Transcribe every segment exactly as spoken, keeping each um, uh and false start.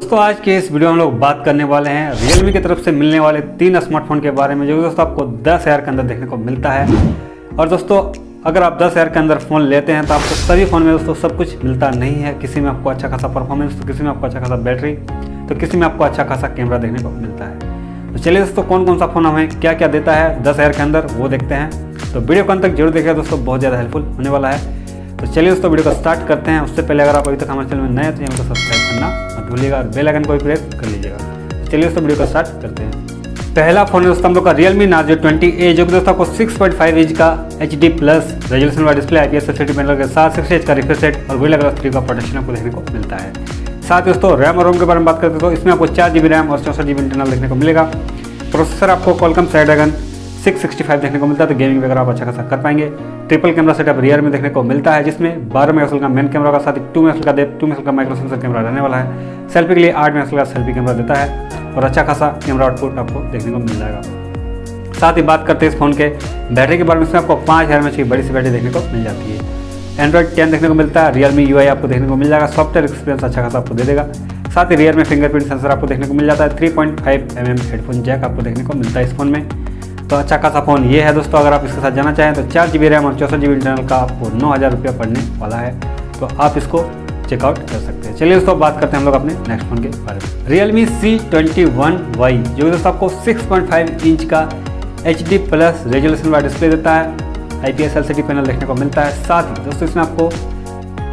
दोस्तों आज के इस वीडियो में हम लोग बात करने वाले हैं Realme की तरफ से मिलने वाले तीन स्मार्टफोन के बारे में, जो दोस्तों आपको दस हज़ार के अंदर देखने को मिलता है। और दोस्तों अगर आप दस हज़ार के अंदर फ़ोन लेते हैं तो आपको सभी फ़ोन में दोस्तों सब कुछ मिलता नहीं है। किसी में आपको अच्छा खासा परफॉर्मेंस, तो किसी में आपको अच्छा खासा बैटरी, तो किसी में आपको अच्छा खासा कैमरा देखने को मिलता है। तो चलिए दोस्तों कौन कौन सा फ़ोन हमें क्या क्या देता है दस हज़ार के अंदर वो देखते हैं। तो वीडियो को अंत तक जरूर देखिएगा दोस्तों, बहुत ज़्यादा हेल्पफुल होने वाला है। तो चलिए दोस्तों वीडियो को स्टार्ट करते हैं। उससे पहले अगर आप अभी तक हमारे चैनल में नए हैं तो चैनल को सब्सक्राइब करना मत भूलिएगा और बेल आइकन को भी प्रेस कर लीजिएगा। तो चलिए दोस्तों वीडियो को स्टार्ट करते हैं। पहला फोन है दोस्तों हम लोग का Realme Narzo ट्वेंटी ए, जो कि दोस्तों आपको सिक्स पॉइंट फाइव इंच का एच डी प्लस रेजोल्यूशन वाला display, I P S LCD panel के साथ सिक्सटी हर्ट्ज का रिफ्रेश रेट और Gorilla Glass थ्री का प्रोटेक्शन आपको देखने को मिलता है। साथ ही दोस्तों रैम और रोम के बारे में बात करते हैं तो इसमें आपको चार जी बी रैम और चौंसठ जी बी इंटरनल देखने को मिलेगा। प्रोसेसर आपको Qualcomm Snapdragon six sixty five देखने को मिलता है, तो गेमिंग वगैरह आप अच्छा खासा कर पाएंगे। ट्रिपल कैमरा सेटअप रियर में देखने को मिलता है, जिसमें बारह मेगापिक्सल का मेन कैमरा का साथ ही टू मेगापिक्सल का डेप टू मेगापिक्सल का माइक्रो सेंसर कैमरा रहने वाला है। सेल्फी के लिए आठ मेगापिक्सल का सेल्फी कैमरा देता है और अच्छा खासा कैमरा आउटपुट आपको देखने को मिल जाएगा। साथ ही बात करते हैं इस फोन के बैटरी के बारे में, इसमें आपको पाँच हज़ार एमएच की बड़ी सी बैटरी देखने को मिल जाती है। एंड्रॉइड टेन देखने को मिलता है, रियलमी यूआई आपको देखने को मिल जाएगा, सॉफ्टवेयर एक्सपीरियंस अच्छा खासा आपको दे देगा। साथ ही रियर में फिंगरप्रिंट सेंसर आपको देखने को मिल जाता है। Three point five M M headphone jack आपको देखने को मिलता है इस फोन में। तो अच्छा खासा फ़ोन ये है दोस्तों। अगर आप इसके साथ जाना चाहें तो चार जी बी रैम और चौंसठ जी बी इंटरनल का आपको नौ हज़ार रुपया पड़ने वाला है, तो आप इसको चेकआउट कर सकते हैं। चलिए दोस्तों बात करते हैं हम लोग अपने नेक्स्ट फोन के बारे में, Realme C twenty one Y, जो कि दोस्तों आपको सिक्स पॉइंट फाइव इंच का एच डी प्लस रेजोल्यूशन वाला डिस्प्ले देता है, I P S L C D panel देखने को मिलता है। साथ ही दोस्तों इसमें आपको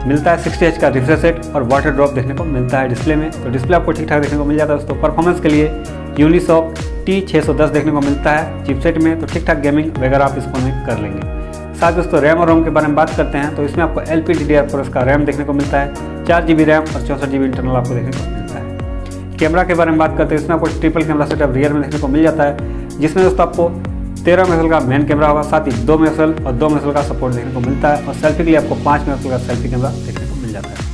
मिलता है सिक्सटी हर्ट्ज का रिफ्रेश रेट और वाटर ड्रॉप देखने को मिलता है डिस्प्ले में, तो डिस्प्ले आपको ठीक ठाक देखने को मिल जाता है दोस्तों। परफॉर्मेंस के लिए यूनिसॉक टी सिक्स टेन देखने को मिलता है चिपसेट में, तो ठीक ठाक गेमिंग वगैरह आप इस फोन में कर लेंगे। साथ दोस्तों रैम और रोम के बारे में बात करते हैं तो इसमें आपको L P D D R plus का रैम देखने को मिलता है, चार जी बी रैम और चौंसठ जी बी इंटरनल आपको देखने को मिलता है। कैमरा के बारे में बात करते हैं, इसमें आपको ट्रिपल कैमरा सेटअप रियर में देखने को मिल जाता है, जिसमें दोस्तों आपको तेरह मेगापिक्सल का मेन कैमरा होगा, साथ ही दो मेगापिक्सल और दो मेगापिक्सल का सपोर्ट देखने को मिलता है। और सेल्फी के लिए आपको पाँच मेगापिक्सल का सेल्फी कैमरा देखने को मिल जाता है।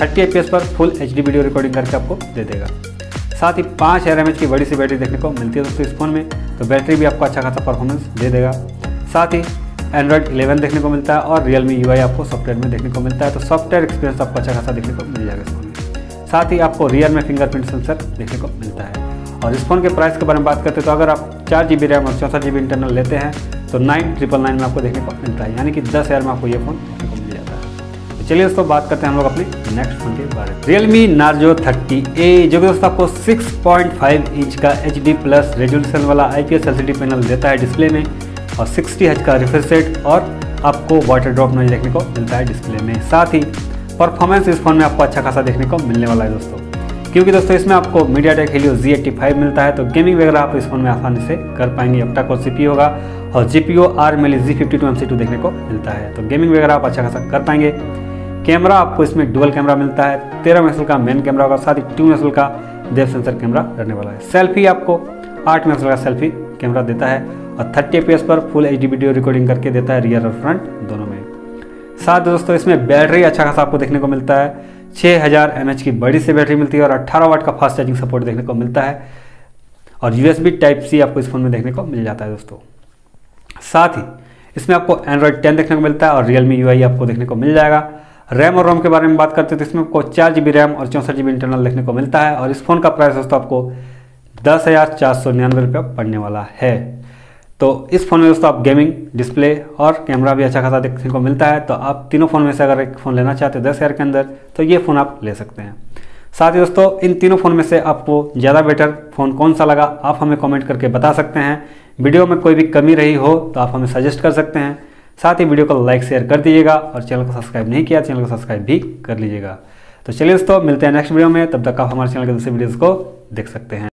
थर्टी एफ पी एस पर full H D video recording करके आपको दे देगा। साथ ही पाँच हज़ार एम एच की बड़ी सी बैटरी देखने को मिलती है दोस्तों इस फोन में, तो बैटरी भी आपको अच्छा खासा परफॉर्मेंस दे देगा। साथ ही एंड्रॉइड इलेवन देखने को मिलता है और रियलमी यूआई आपको सॉफ्टवेयर में देखने को मिलता है, तो सॉफ्टवेयर एक्सपीरियंस आपको अच्छा खासा देखने को मिल जाएगा इस फोन में। साथ ही आपको रियर में फिंगरप्रिंट सेंसर देखने को मिलता है। और इस फोन के प्राइस के बारे में बात करते हैं तो अगर आप चार जी बी रैम और चौंसठ जी बी इंटरनल लेते हैं तो नाइन ट्रिपल नाइन में आपको देखने को मिलता है, यानी कि दस हज़ार में आपको ये फोन देखने को मिल जाता है। तो चलिए दोस्तों बात करते हैं हम लोग अपने नेक्स्ट फोन के बारे में, Realme Narzo थर्टी ए, जो कि दोस्तों आपको सिक्स पॉइंट फाइव इंच का एच डी प्लस रेजोल्यूशन वाला I P S L C D panel देता है डिस्प्ले में और सिक्सटी हर्ट्ज का रिफ्रेश रेट और आपको वाटर ड्रॉप नॉइज देखने को मिलता है डिस्प्ले में। साथ ही परफॉर्मेंस इस फोन में आपको अच्छा खासा देखने को मिलने वाला है दोस्तों, क्योंकि दोस्तों इसमें आपको MediaTek Helio G eighty five मिलता है, तो गेमिंग वगैरह आप इस फोन में आसानी से कर पाएंगे। अपटा कोर सी पी होगा और G P O R Mali G fifty two M C two देखने को मिलता है, तो गेमिंग वगैरह आप अच्छा खासा कर पाएंगे। कैमरा आपको इसमें डुअल कैमरा मिलता है, तेरह मेगापिक्सल का मेन कैमरा होगा, साथ ही टू मेगापिक्सल का डेप्थ सेंसर कैमरा रहने वाला है। सेल्फी आपको आठ मेगापिक्सल का सेल्फी कैमरा देता है और थर्टी एफपीएस पर फुल एचडी वीडियो रिकॉर्डिंग करके देता है रियर और फ्रंट दोनों में। साथ दोस्तों इसमें बैटरी अच्छा खासा आपको देखने को मिलता है, छः हज़ार एम एच की बड़ी सी बैटरी मिलती है और अट्ठारह वाट का फास्ट चार्जिंग सपोर्ट देखने को मिलता है और U S B type C आपको इस फोन में देखने को मिल जाता है दोस्तों। साथ ही इसमें आपको एंड्रॉयड टेन देखने को मिलता है और रियलमी यू आई आपको देखने को मिल जाएगा। रैम और रोम के बारे में बात करते हैं तो इसमें आपको चार जी बी रैम और चौंसठ जी बी इंटरनल देखने को मिलता है और इस फोन का प्राइस दोस्तों आपको दस हज़ार चार सौ निन्यानवे रुपया पड़ने वाला है। तो इस फोन में दोस्तों आप गेमिंग, डिस्प्ले और कैमरा भी अच्छा खासा देखने को मिलता है, तो आप तीनों फ़ोन में से अगर एक फ़ोन लेना चाहते हैं दस हज़ार के अंदर तो ये फ़ोन आप ले सकते हैं। साथ ही दोस्तों इन तीनों फ़ोन में से आपको ज़्यादा बेटर फ़ोन कौन सा लगा आप हमें कॉमेंट करके बता सकते हैं। वीडियो में कोई भी कमी रही हो तो आप हमें सजेस्ट कर सकते हैं। साथ ही वीडियो को लाइक शेयर कर दीजिएगा और चैनल को सब्सक्राइब नहीं किया चैनल को सब्सक्राइब भी कर लीजिएगा। तो चलिए दोस्तों मिलते हैं नेक्स्ट वीडियो में, तब तक आप हमारे चैनल के दूसरे वीडियोस को देख सकते हैं।